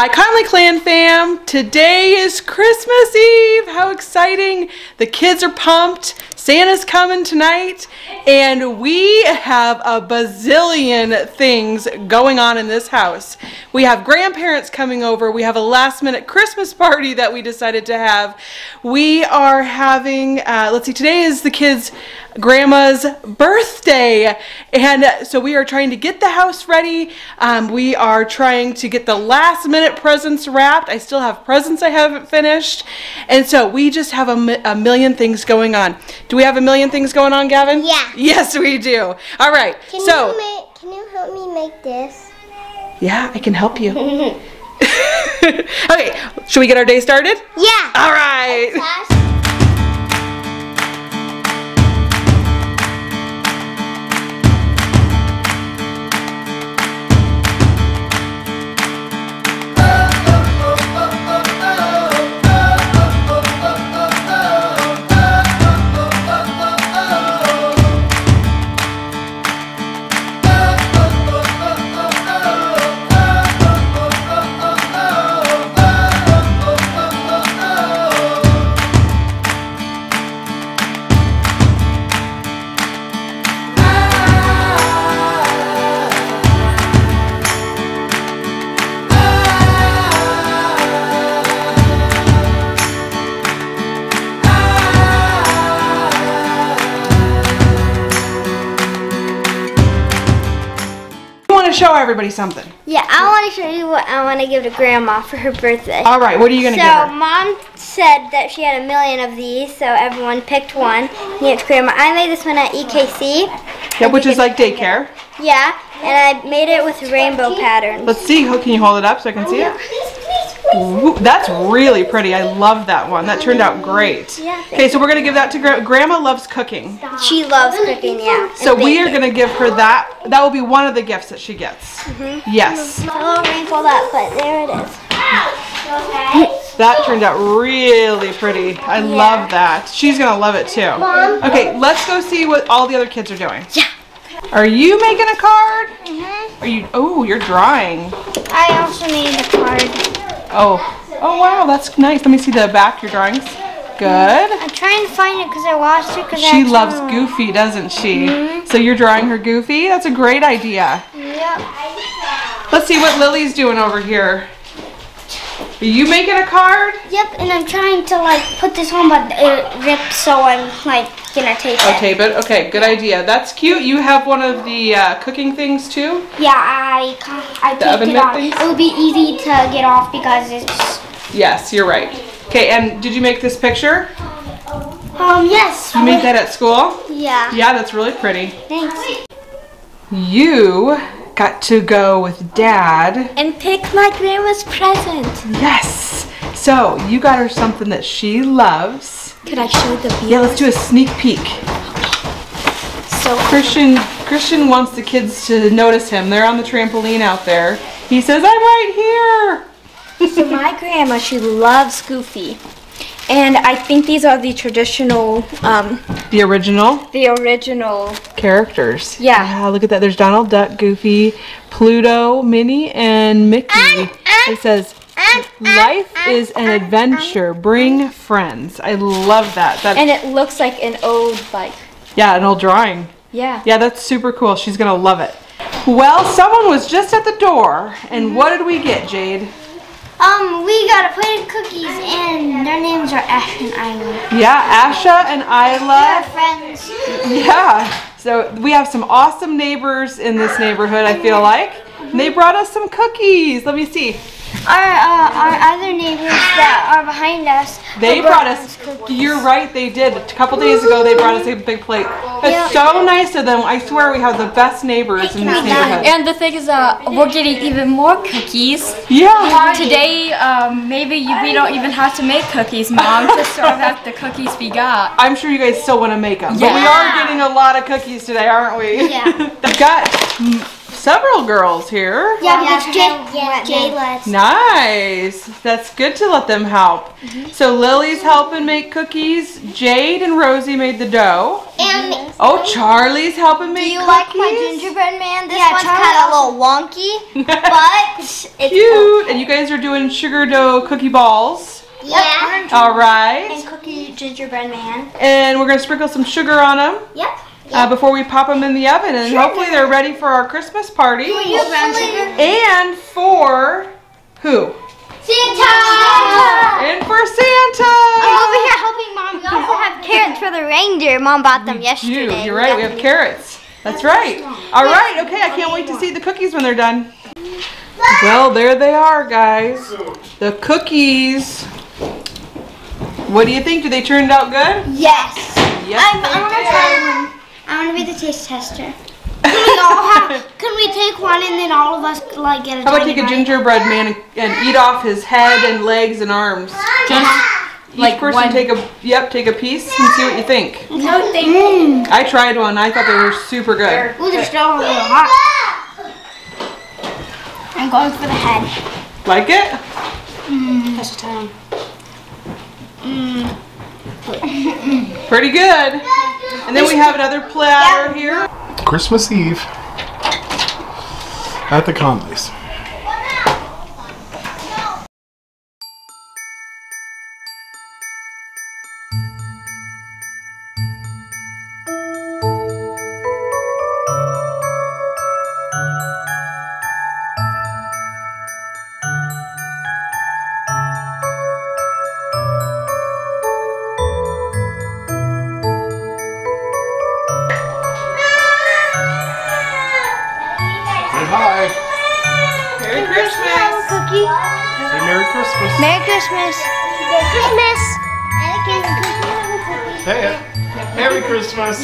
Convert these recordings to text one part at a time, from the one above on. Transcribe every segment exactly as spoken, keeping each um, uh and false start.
Hi Connley Clan fam! Today is Christmas Eve! How exciting! The kids are pumped, Santa's coming tonight, and we have a bazillion things going on in this house. We have grandparents coming over, we have a last minute Christmas party that we decided to have. We are having, uh, let's see, today is the kids' grandma's birthday, and so we are trying to get the house ready. Um, we are trying to get the last minute presents wrapped. I still have presents I haven't finished, and so we just have a, a million things going on. Do we have a million things going on, Gavin? Yeah. Yes, we do. All right. Can so you make, can you help me make this? Yeah, I can help you. Okay. Should we get our day started? Yeah. All right. Show everybody something. Yeah, I want to show you what I want to give to Grandma for her birthday. All right, what are you going to give her? So, Mom said that she had a million of these, so everyone picked one and gave it to Grandma. I made this one at E K C. Yeah, which is like daycare. Yeah, and I made it with rainbow patterns. Let's see. Can you hold it up so I can see it? Ooh, that's really pretty. I love that one. That turned out great. Yeah. Okay, so we're going to give that to Grandma. Grandma loves cooking. She loves cooking, yeah. So we are going to give her that. That will be one of the gifts that she gets. Mm-hmm. Yes. I'll wrinkle that, but there it is. Okay. That turned out really pretty. I yeah. love that. She's going to love it too. Mom. Okay, let's go see what all the other kids are doing. Yeah. Are you making a card? Mm-hmm. Are you? Oh, you're drawing. I also need a card. Oh, oh wow, that's nice. Let me see the back of your drawings. Good. I'm trying to find it because I watched it. Cause she I loves know. Goofy, doesn't she? Mm-hmm. So you're drawing her Goofy? That's a great idea. Yep. Let's see what Lily's doing over here. Are you making a card? Yep, and I'm trying to like put this on, but it ripped, so I'm like gonna tape it. Oh, tape it? Okay, good idea. That's cute. You have one of the uh, cooking things too? Yeah, I I taped it off. It would be easy to get off because it's. Yes, you're right. Okay, and did you make this picture? Um, yes. You made that at school? Yeah. Yeah, that's really pretty. Thanks. You got to go with Dad and pick my grandma's present. Yes. So you got her something that she loves. Could I show the view? Yeah, let's do a sneak peek. So Christian Christian wants the kids to notice him. They're on the trampoline out there. He says, "I'm right here." So my grandma, she loves Goofy, and I think these are the traditional. Um, The original? The original. Characters. Yeah. Yeah. Look at that. There's Donald Duck, Goofy, Pluto, Minnie, and Mickey. Um, um, it says, um, life um, is an um, adventure. Um, Bring friends. I love that. That's, and it looks like an old, like. Yeah, an old drawing. Yeah. Yeah, that's super cool. She's going to love it. Well, someone was just at the door. And mm-hmm. what did we get, Jade? Um, we got a plate of cookies, and their names are Asha and Isla. Yeah, Asha and Isla. They're friends. Yeah. So we have some awesome neighbors in this neighborhood, I feel like. And they brought us some cookies. Let me see. Our, uh, our other neighbors that are behind us. They brought us, cookies. You're right, they did. A couple days ago, they brought us a big plate. It's so nice of them. I swear we have the best neighbors in this neighborhood. And the thing is, uh, we're getting even more cookies. Yeah. Today, um, maybe you, we don't even have to make cookies, Mom, to serve out the cookies we got. I'm sure you guys still want to make them. Yeah. But we are getting a lot of cookies today, aren't we? Yeah. We've got several girls here. Yeah, yeah, it's Jay, yeah, Jay left. Nice. That's good to let them help. Mm-hmm. So Lily's helping make cookies. Jade and Rosie made the dough. And oh, Charlie's helping make cookies. Do you cookies? Like my gingerbread man? This yeah, one's kind of a little wonky, but it's cute. Okay. And you guys are doing sugar dough cookie balls. Yeah. Yep. All right. And cookie gingerbread man. And we're going to sprinkle some sugar on them. Yep. Uh, before we pop them in the oven, and sure. hopefully they're ready for our Christmas party. And for who? Santa! And for Santa! I'm over here helping Mom. We also have carrots for the reindeer. Mom bought them we yesterday. Do. You're right, we, we have carrots. That's right. All right, okay, I can't wait to see the cookies when they're done. Well, there they are, guys. The cookies. What do you think? Do they turn out good? Yes. Yes, I'm, they I'm did. Gonna try them. I want to be the taste tester. Can we all have, can we take one and then all of us like get a How about take a gingerbread man and, and eat off his head and legs and arms? Just each like person one. take a, yep, take a piece and see what you think. No, thank you. I tried one. I thought they were super good. They're, ooh, they're still a little hot. I'm going for the head. Like it? Mm. That's the time. Mm. Pretty good. And then we have another platter here. Christmas Eve at the Connleys. Merry Christmas. Merry Christmas. Hey, Merry Christmas.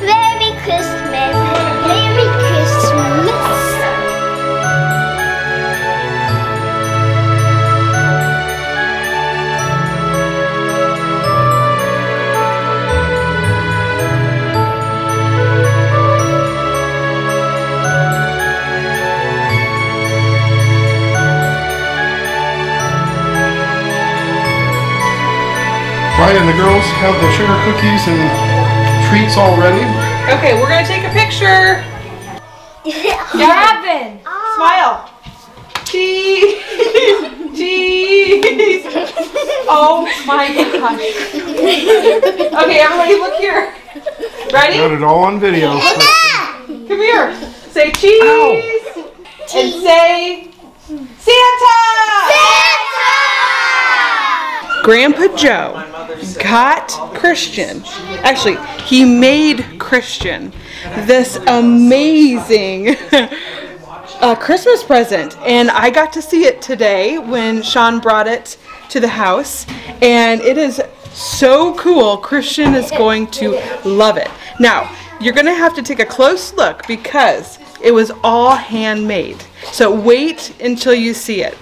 Merry Christmas. Merry Christmas. Merry Christmas. Right, and the girls have the sugar cookies and treats all ready. Okay, we're gonna take a picture. What happened? Oh. Smile. Cheese. Cheese. Oh my gosh. Okay, everybody, look here. Ready? Got it all on video. Come here. Say cheese. Ow. And say Santa. Santa. Grandpa Joe got Christian. Actually, he made Christian this amazing uh, Christmas present, and I got to see it today when Shawn brought it to the house, and it is so cool. Christian is going to love it. Now, you're going to have to take a close look because it was all handmade. So wait until you see it.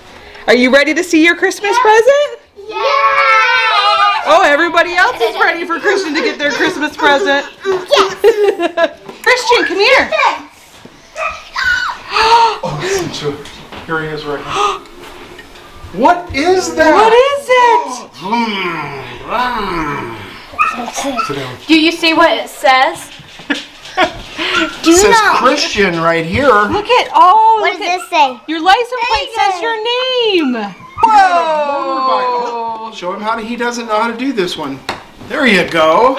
Are you ready to see your Christmas present? Yeah! Oh, everybody else is ready for Christian to get their Christmas present. Yes. Christian, come here. Oh, here he is right now. What is that? What is it? Do you see what it says? Do it says not. Christian right here. Look at, oh. What look does at, this say? Your license plate says your name. Whoa! Show him how he doesn't know how to do this one. There you go.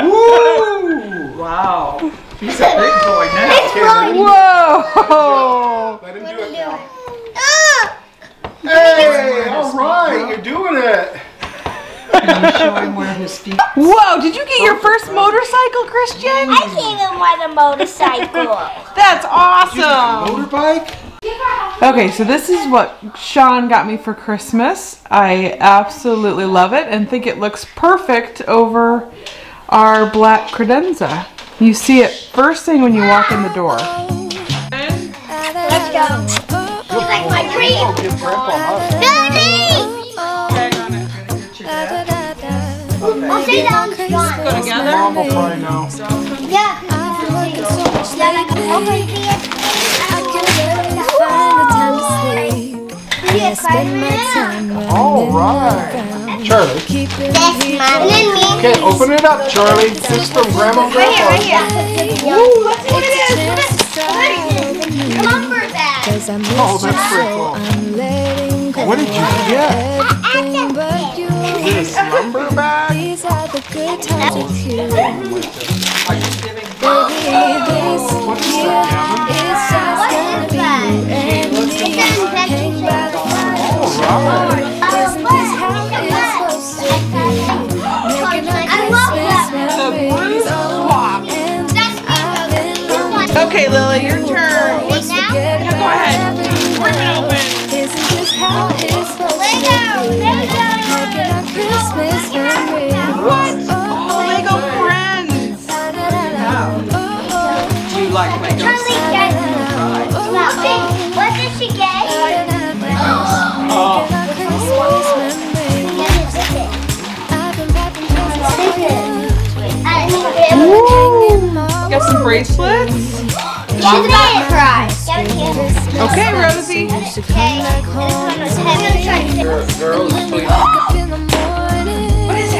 Woo! Wow. He's a big boy now. It's really whoa! Let him do it now. Hey! All right, you're doing it. Can you show him where his feet? Whoa! Did you get your first motorcycle, Christian? I can't even ride a motorcycle. That's awesome. You got a motorbike? Okay, so this is what Shawn got me for Christmas. I absolutely love it and think it looks perfect over our black credenza. You see it first thing when you walk in the door. Let's go. You like my tree? Daddy! I'll see that on the spot. Go together? Yeah. All right, Charlie. Okay, open it up, Charlie. This is from Grandma and Grandpa. Right here, right here. Ooh, let's see what it is. Come on for a bag. Oh, that's pretty cool. What did you get? This number bag. These are the good times with you. Are you kidding? Oh, what is that? It's just gonna be. All right. Isn't this how it's supposed to be? Making a Christmas memories. Okay, Lily, your turn. What's the good? Go ahead. Rip it open. Isn't this how it's supposed to be? Making a Christmas memories. What? Oh, Lego friends. Do you like Lego? Charlie gets it. Okay, what did she get? Oh. Oh. Got some bracelets. She's about to cry. Okay, Rosie. Okay. What is it?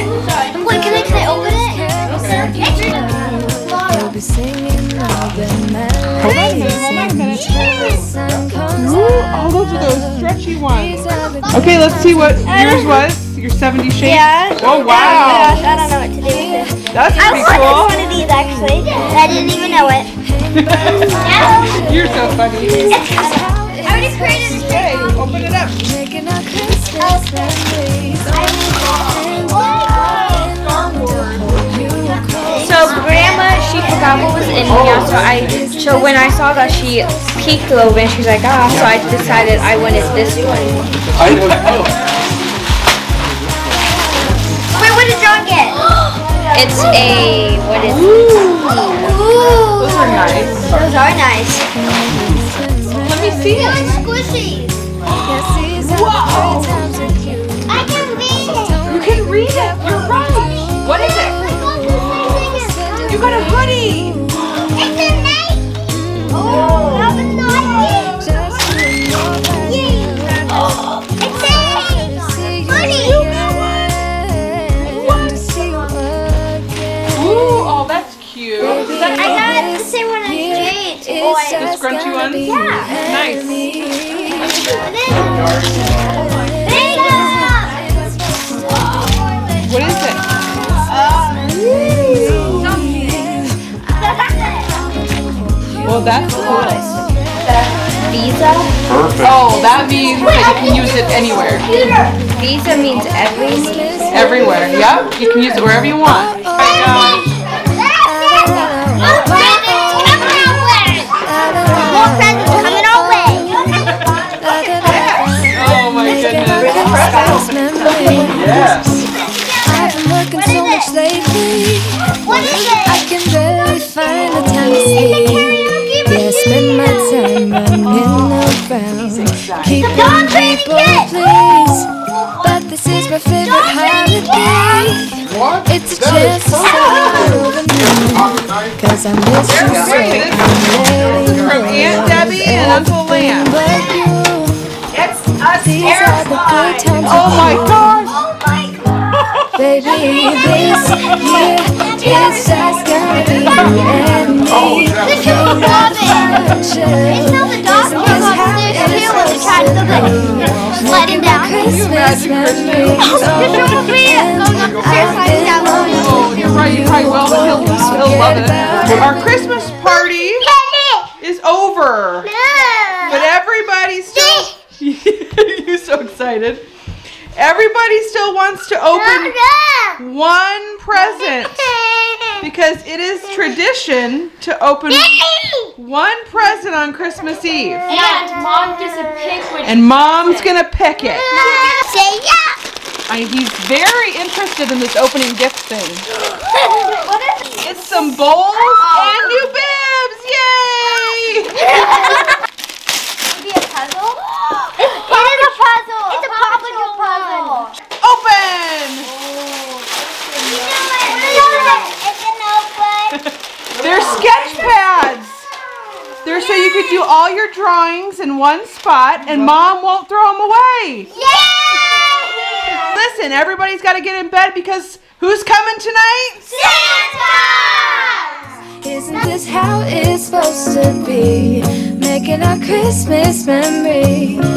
Wait, can I, can I open it? Okay. Oh, those are those stretchy ones. Okay, let's see what yours was. Your seventy shapes. Yeah. Oh, wow. Oh my gosh, I don't know what to do with this. That's pretty cool. I wanted one of these, actually. I didn't even know it. You're so funny. I already created a tray. Open it up. So Grandma, she forgot what was in here, so I, so when I saw that, she peeked a little bit, she's like, ah, so I decided I wanted this one. Wait, what did John get? It's a, what is it? Ooh. Those are nice. Those are nice. Let me see it. They're squishy. Whoa. I can read it. You can read it, you're right. What is it? You got a hoodie! It's a Nike! Oh, that was not it! Oh. It's a hoodie! You got one! What? Ooh, oh, that's cute. That I got the same one as Jade. Oh, the scrunchy one? Yeah. Nice. What is, what is it? Well, that's cool. Visa? Perfect. Oh, that means that you can use it anywhere. Visa means everywhere. Everywhere, yeah. You can use it wherever you want. Right now. More presents coming our way. More presents coming our way. Oh my goodness. Yes. I've been working so much lately. What is it? I can barely find the time to sleep. I spend my time running around, keeping people pleased. But this is my favorite holiday. It's a chance to celebrate over me, 'cause I miss you so. This is from Aunt Debbie and Uncle Lance. These are the good times. Oh my gosh! Baby, this year it's just gonna be you and me. It's not the dog who wants to catch the fish. Let him down. Christmas memories. Oh, you're right. You probably will, but he'll, he'll love it. Our Christmas party is over. But everybody's still... You're so excited. Everybody still wants to open one present. Because it is tradition to open one present on Christmas Eve. And Mom gets to pick which. And Mom's going to pick it. Say yeah. I, he's very interested in this opening gift thing. What is it? It's some bowls oh. and new bibs. Yay! It'll be a puzzle? It's part of a puzzle. It's a puzzle puzzle. Open! Oh, They're sketch pads. could do all your drawings in one spot and Mom won't throw them away. Yay! Listen, everybody's got to get in bed because who's coming tonight? Santa! Isn't this how it's supposed to be? Making our Christmas memory.